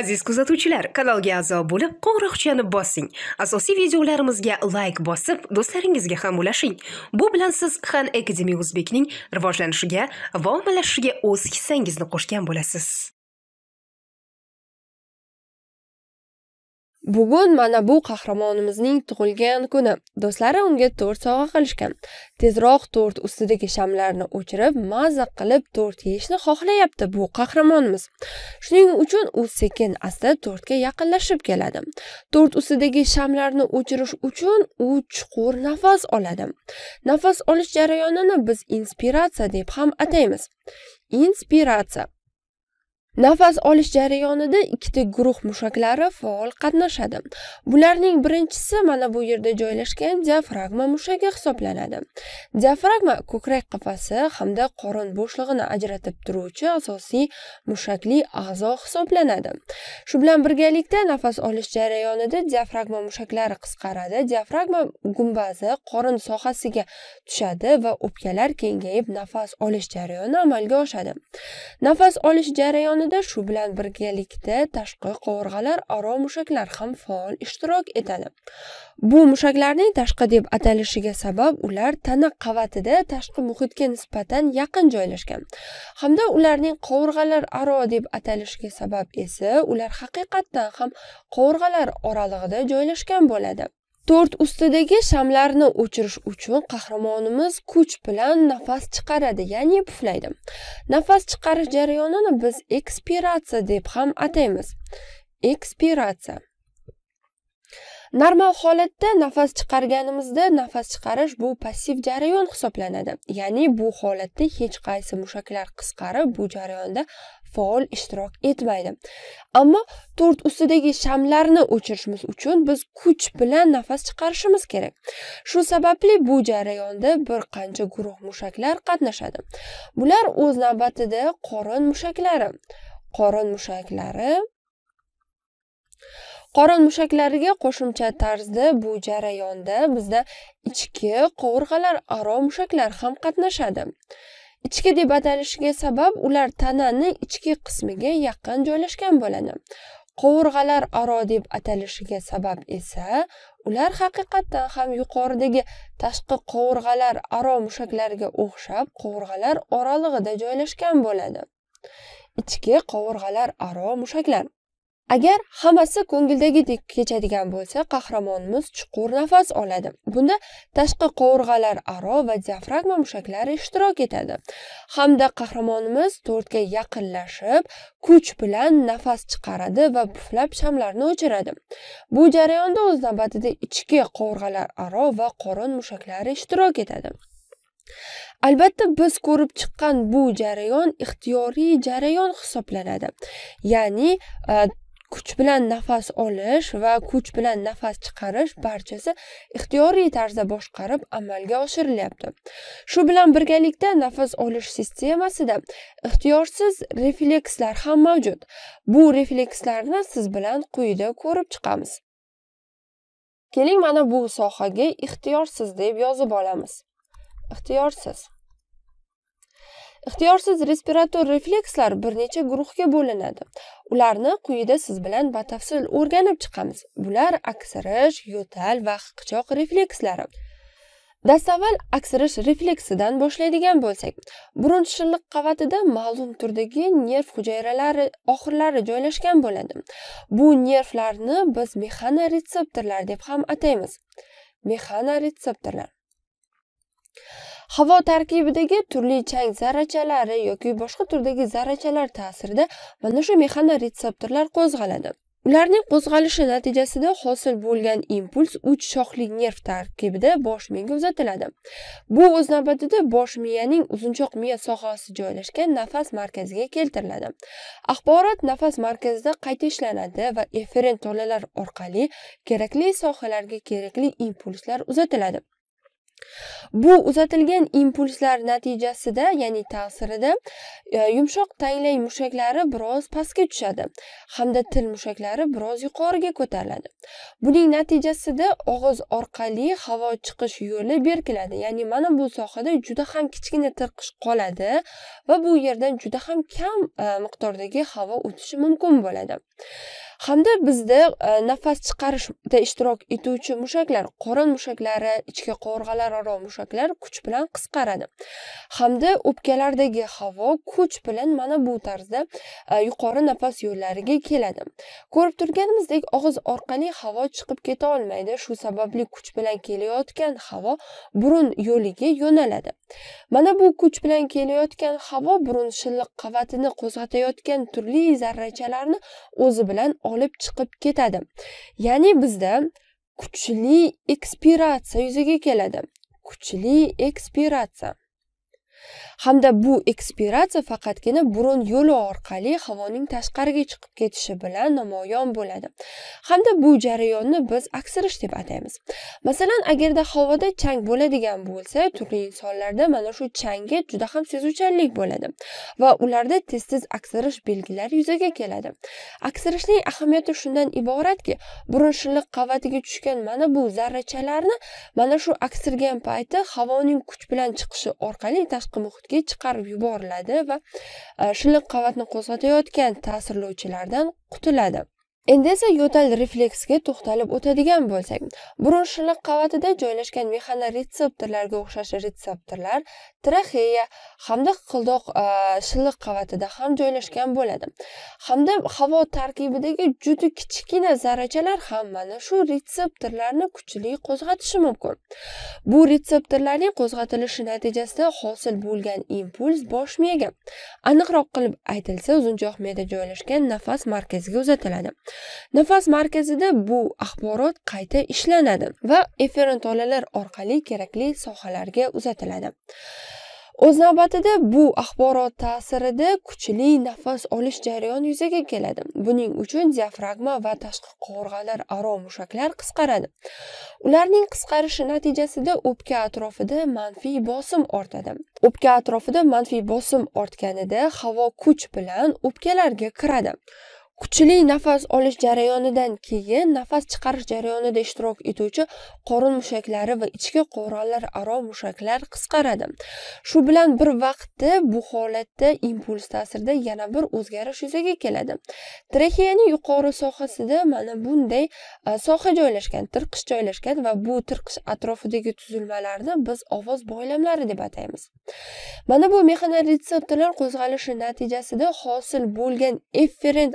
Aziz kuzatuvchilar, kanalga a'zo bo'lib, qo'ng'iroqchani bosing. Asosiy videolarimizga like bosib, do'stlaringizga ham ulashing. Bu bilan siz Khan Academy Uzbekning rivojlanishiga va ommalashishiga o'z hissangizni qo'shgan bo'lasiz. Bugun mana bu qahramonimizning tug'ilgan kuni. Do'stlari unga tort sovg'a qilishgan. Tezroq tort ustidagi shamlarni o'chirib, mazza qilib tort yeyishni xohlayapti bu qahramonimiz. Shuning uchun u sekin asta tortga yaqinlashib keladi. Tort ustidagi shamlarni o'chirish uchun u chuqur nafas oladi. Nafas olish jarayonini biz inspiratsiya deb ham ataymiz. Inspiratsiya Nafas olish jarayonida ikkita guruh mushaklari faol qatnashadi. Bularning birinchisi mana bu yerda joylashgan diafragma mushagi hisoblanadi. Diafragma ko'krak qafasi hamda qorin bo'shlig'ini ajratib turuvchi asosiy mushakli a'zo hisoblanadi. Shu bilan birgalikda nafas olish jarayonida diafragma mushaklari qisqaradi, diafragma gumbazi qorin sohasiga tushadi va o'pkalar kengayib nafas olish jarayoni amalga oshadi. Nafas olish jarayoni shu bilan birgalikda tashqi qovurg'alar aro mushaklar ham faol ishtirok etadi. Bu mushaklarning tashqi deb atalishiga sabab ular tana qavatida tashqi muhitga nisbatan yaqin joylashgan. Hamda ularning qovurg'alar aro deb atalishiga sabab esa ular haqiqatan ham qovurg'alar oralig'ida joylashgan bo'ladi. Tort ustidagi shamlarni o'chirish uchun qahramonimiz kuch bilan nafas chiqaradi, ya'ni puflaydi. Nafas chiqarish jarayonini biz ekspiratsiya deb ham ataymiz. Ekspiratsiya. Normal holatda nafas chiqarganimizda nafas chiqarish bu passiv jarayon hisoblanadi. Ya'ni bu holatda hech qaysi mushaklar qisqarib, bu jarayonda faol ishtirok etmaydi. Ammo tort ustidagi shamlarni o'chirishimiz uchun biz kuch bilan nafas chiqarishimiz kerak. Shu sababli bu jarayonda bir qancha guruh mushaklar qatnashadi. Bular o'z navbatida qorin mushaklari Qorin mushaklariga qo'shimcha tarzda bu jarayonda bizda ichki qovurg'alar aro mushaklar ham qatnashadi. Ichki deb atalishiga sabab ular tananing ichki qismiga yaqin joylashgan bo'ladi. Qovurg'alar aro deb atalishiga sabab esa ular haqiqatan ham yuqoridagi tashqi qovurg'alar aro mushaklariga o'xshab qovurg'alar oralig'ida joylashgan bo'ladi. Ichki qovurg'alar aro mushaklar Agar hammasi ko'ngildagidek kechadigan bo'lsa, qahramonimiz chuqur nafas oladi. Bunda tashqi qovurg'alar aro va diafragma mushaklari ishtirok etadi. Hamda qahramonimiz tortga yaqinlashib, kuch bilan nafas chiqaradi va puflab shamlarni o'chiradi. Bu jarayonda o'z navbatida ichki qovurg'alar aro va qorin mushaklari ishtirok etadi. Albatta biz ko'rib chiqqan bu jarayon ixtiyoriy jarayon hisoblanadi. Ya'ni kuch bilan nafas olish va kuch bilan nafas chiqarish barchasi ixtiyoriy tarzda boshqarib amalga oshirilyapti. Shu bilan birgalikda nafas olish sistemasida ixtiyorsiz reflekslar ham mavjud. Bu reflekslarni siz bilan quyida ko'rib chiqamiz. Keling, mana bu sohaga ixtiyorsiz deb yozib olamiz. Ixtiyorsiz. Ixtiyorsiz respirator reflekslar bir necha guruhga bo'linadi. Ularni quyida siz bilan batafsil o'rganib chiqamiz. Bular aksirish, yo'tal va hiqichoq reflekslari. Dastavval aksirish refleksidan boshlaydigan bo'lsak, burun shilliq qavatida ma'lum turdagi nerv hujayralari oxirlari joylashgan bo'ladi. Bu nervlarni biz mexanoreseptorlar deb ham ataymiz. Mexanoreseptorlar Havo tarkibidagi turli chang zarrachalari yoki boshqa turdagi zarrachalar ta'sirida mana shu mexanoretseptorlar qo'zg'aladi. Ularning qo'zg'alishi natijasida hosil bo'lgan impuls 3 shoxli nerv tarkibida bosh miyaga uzatiladi. Bu o'z navbatida bosh miyaning uzunchoq miya sohasi joylashgan nafas markaziga keltiriladi. Axborot nafas markazida qayta ishlanadi va efferent tolalar orqali kerakli sohalarga kerakli impulslar uzatiladi. Bu uzatilgan impulslar natijasida, ya'ni ta'sirida yumshoq tanglay mushaklari biroz pastga tushadi hamda til mushaklari biroz yuqoriga ko'tariladi. Buning natijasida og'iz orqali havo chiqish yo'li berkiladi. Ya'ni mana bu sohada juda ham kichkina tirqish qoladi va bu yerdan juda ham kam miqdordagi havo o'tishi mumkin bo'ladi. Hamda bizda nafas chiqarishda ishtirok etuvchi mushaklar, qorin mushaklari, ichki qovurg'alararo mushaklar kuch bilan qisqaradi. Hamda o'pkalardagi havo kuch bilan mana bu tarzda yuqori nafas yo'llariga keladi. Ko'rib turganimizdek, og'iz orqali havo chiqib keta olmaydi. Shu sababli kuch bilan kelayotgan havo burun yo'liga yo'naladi. Mana bu kuch bilan kelayotgan havo burun shilliq qavatini qo'zg'atayotgan turli zarrachalarni o'zi bilan olib chiqib ketadi. Ya'ni bizda kuchli ekspiratsiya yuzaga keladi. Kuchli ekspiratsiya. Hamda bu ekspiratsiya faqatgina burun yo'li orqali havoning tashqariga chiqib ketishi bilan namoyon bo'ladi. Hamda bu jarayonni biz aksirish deb ataymiz. Masalan, agarda havoda chang bo'ladigan bo'lsa, turli insonlarda mana shu changga juda ham sezuvchanlik bo'ladi va ularda tez-tez aksirish belgilari yuzaga keladi. Aksirishning ahamiyati shundan iboratki, burun shilliq qavatiga tushgan mana bu zarrachalarni mana shu aksirgan payti havoning kuch bilan chiqishi orqali tashqi muhitga chiqarib yuboriladi va shilliq qavatni qo'zg'atayotgan ta'sirlovchilardan qutuladi. Endi esa yo'tal refleksga to'xtalib o'tadigan bo'lsak, burun shilliq qavatida joylashgan mexanoreseptorlarga o'xshash retseptorlar traxeya hamda hiqildoq shilliq qavatida ham joylashgan bo'ladi. Hamda havo tarkibidagi juda kichkina zarrachalar ham mana shu retseptorlarni kuchli qo'zg'atishi mumkin. Bu retseptorlarning qo'zg'atilishi natijasida hosil bo'lgan impuls bosh miyaga, aniqroq qilib aytilsa, uzunchoq miyada joylashgan nafas markaziga uzatiladi. Nafas markazida bu axborot qayta ishlanadi va efferent tolalar orqali kerakli sohalarga uzatiladi. O'z navbatida bu axborot ta'sirida kuchli nafas olish jarayoni yuzaga keladi. Buning uchun diafragma va tashqi qovurg'alar aro mushaklar qisqaradi. Ularning qisqarishi natijasida o'pka atrofida manfiy bosim ortadi. O'pka atrofida manfiy bosim ortganida havo kuch bilan o'pkalarga kiradi. Kuchli nafas olish jarayonidan keyin nafas chiqarish jarayonida ishtirok etuvchi qorin mushaklari va ichki qovurg'alar aro mushaklar qisqaradi. Shu bilan bir vaqtda bu holatda impuls ta'sirida yana bir o'zgarish yuzaga keladi. Traxeyaning yuqori sohasida mana bunday soha joylashgan, tirqish joylashgan va bu tirqish atrofidagi tuzilmalarni biz ovoz boylamlari deb ataymiz. Mana bu mexanoretseptorlar qo'zg'alishi natijasida hosil bo'lgan efferent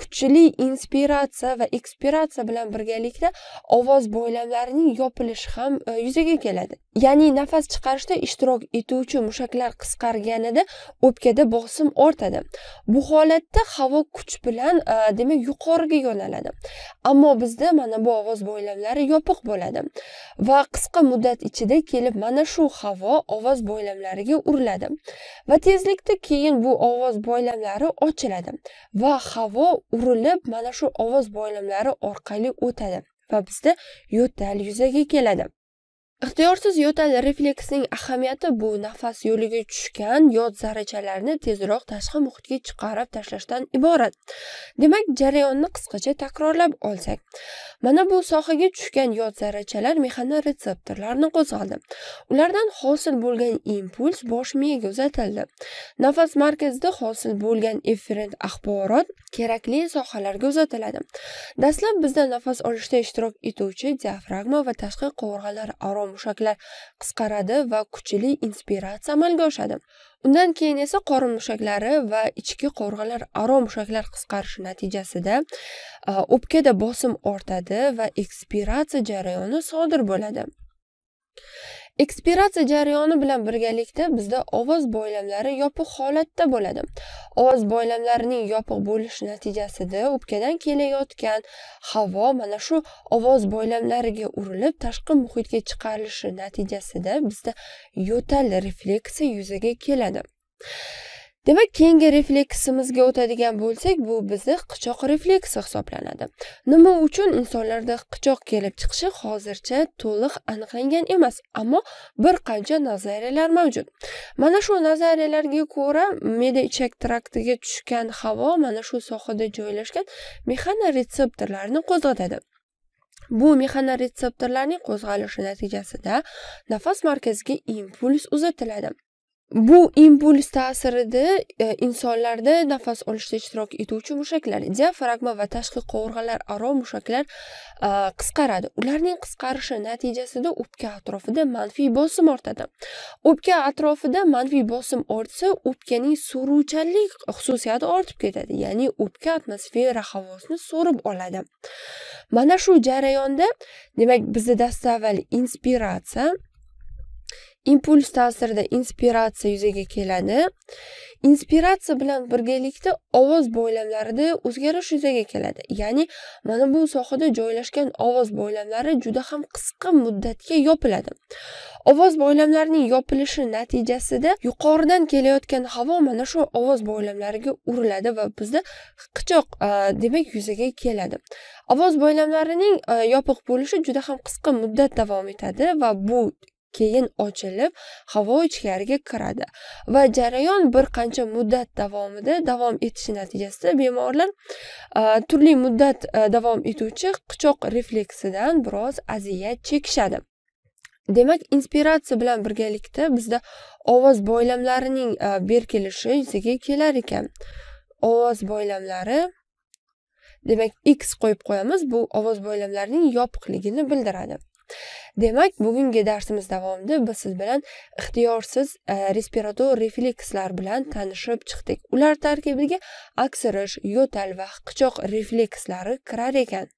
kuchli inspiratsiya va ekspiratsiya bilan birgalikda ovoz boylamlarining yopilishi ham yuzaga keladi. Ya'ni nafas chiqarishda ishtirok etuvchi mushaklar qisqarganida o'pkada bosim ortadi. Bu holatda havo kuch bilan demak yuqoriga yo'naladi. Ammo bizda mana bu ovoz boylamlari yopiq bo'ladi va qisqa muddat ichida kelib mana shu havo ovoz boylamlariga uriladi va tezlikda keyin bu ovoz boylamlari ochiladi va havo urilib mana shu ovoz boylamlari orqali o'tadi va bizda yo'tal yuzaga keladi. Ixtiyorsiz yo'tal refleksining ahamiyati bu nafas yo'liga tushgan yod zarrachalarni tezroq tashqi muhitga chiqarib tashlashdan iborat. Demak, jarayonni qisqacha takrorlab olsak, mana bu sohaga tushgan yod zarrachalar mexanoretseptorlarni qo'zg'aldi. Ulardan hosil bo'lgan impuls bosh miyaga uzatildi. Nafas markazida hosil bo'lgan efferent axborot kerakli sohalarga uzatiladi. Dastlab bizda nafas olishda ishtirok etuvchi diafragma va tashqi qovurg'alar aro mushaklar qisqaradi va kuchli inspiratsiya amalga oshadi. Undan keyin esa qorin mushaklari va ichki qovurg'alar aro mushaklar qisqarishi natijasida o'pkada bosim ortadi va ekspiratsiya jarayoni sodir bo'ladi. Ekspiratsiya jarayoni bilan birgalikda bizda ovoz boylamlari yopiq holatda bo'ladi. Ovoz boylamlarining yopiq bo'lishi natijasida o'pkadan kelayotgan havo mana shu ovoz boylamlariga urilib tashqi muhitga chiqarilishi natijasida bizda yo'tal refleksi yuzaga keladi. Demak, keyingi refleksimizga o'tadigan bo'lsak, bu bizning hiqichoq refleksi hisoblanadi. Nima uchun insonlarda hiqichoq kelib chiqishi hozircha to'liq aniqlangan emas, ammo bir qancha nazariyalar mavjud. Mana shu nazariyalarga ko'ra, me'da ichak traktiga tushgan havo mana shu sohada joylashgan mexanoreseptorlarni qo'zg'atadi. Bu mexanoreseptorlarning qo'zg'alishi natijasida nafas markaziga impuls uzatiladi. Bu impuls ta'sirida insonlarda nafas olishda ishtirok etuvchi mushaklar, diafragma va tashqi qovurg'alar aro mushaklar qisqaradi. Ularning qisqarishi natijasida o'pka atrofida manfiy bosim ortadi. O'pka atrofida manfiy bosim ortsa, o'pkaning so'ruvchanlik xususiyati ortib ketadi, ya'ni o'pka atmosfera havosini so'rib oladi. Mana shu jarayonda, demak, bizda dastavval inspiratsiya, impuls ta'sirida inspiratsiya yuzaga keladi. Inspiratsiya bilan birgalikda ovoz bo'ylamlarida o'zgarish yuzaga keladi. Ya'ni mana bu sohada joylashgan ovoz bo'ylamlari juda ham qisqa muddatga yopiladi. Ovoz bo'ylamlarining yopilishi natijasida yuqoridan kelayotgan havo mana shu ovoz bo'ylamlariga uriladi va bizda hiqichoq demak yuzaga keladi. Ovoz bo'ylamlarining yopiq bo'lishi juda ham qisqa muddat davom etadi va bu keyin ochilib, havo ichkariga kiradi va jarayon bir qancha muddat davomida davom etishi natijasida bemorlar turli muddat davom etuvchi hiqichoq refleksidan biroz aziyat chekishadi. Demak, inspiratsiya bilan birgalikda bizda ovoz boylamlarining berkilishi yuzaga kelar ekan. Ovoz boylamlari, demak, x qo'yib qo'yamiz, bu ovoz boylamlarining yopiqligini bildiradi. Demak, bugungi darsimiz davomida biz siz bilan ixtiyorsiz respirator reflekslar bilan tanishib chiqdik. Ular tarkibiga aksirish, yo'tal va hiqichoq reflekslari kirar ekan.